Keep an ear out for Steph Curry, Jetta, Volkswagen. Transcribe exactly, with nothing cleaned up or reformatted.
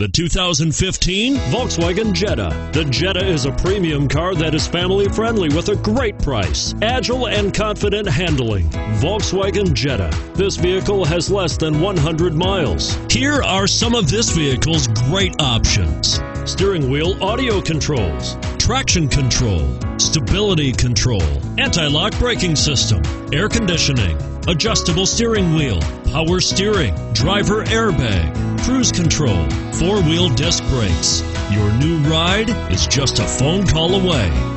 The two thousand fifteen Volkswagen Jetta. The Jetta is a premium car that is family friendly with a great price, agile and confident handling. Volkswagen Jetta. This vehicle has less than one hundred miles. Here are some of this vehicle's great options: steering wheel audio controls, traction control, stability control, anti-lock braking system, air conditioning, adjustable steering wheel, power steering, driver airbag, cruise control, four-wheel disc brakes. Your new ride is just a phone call away.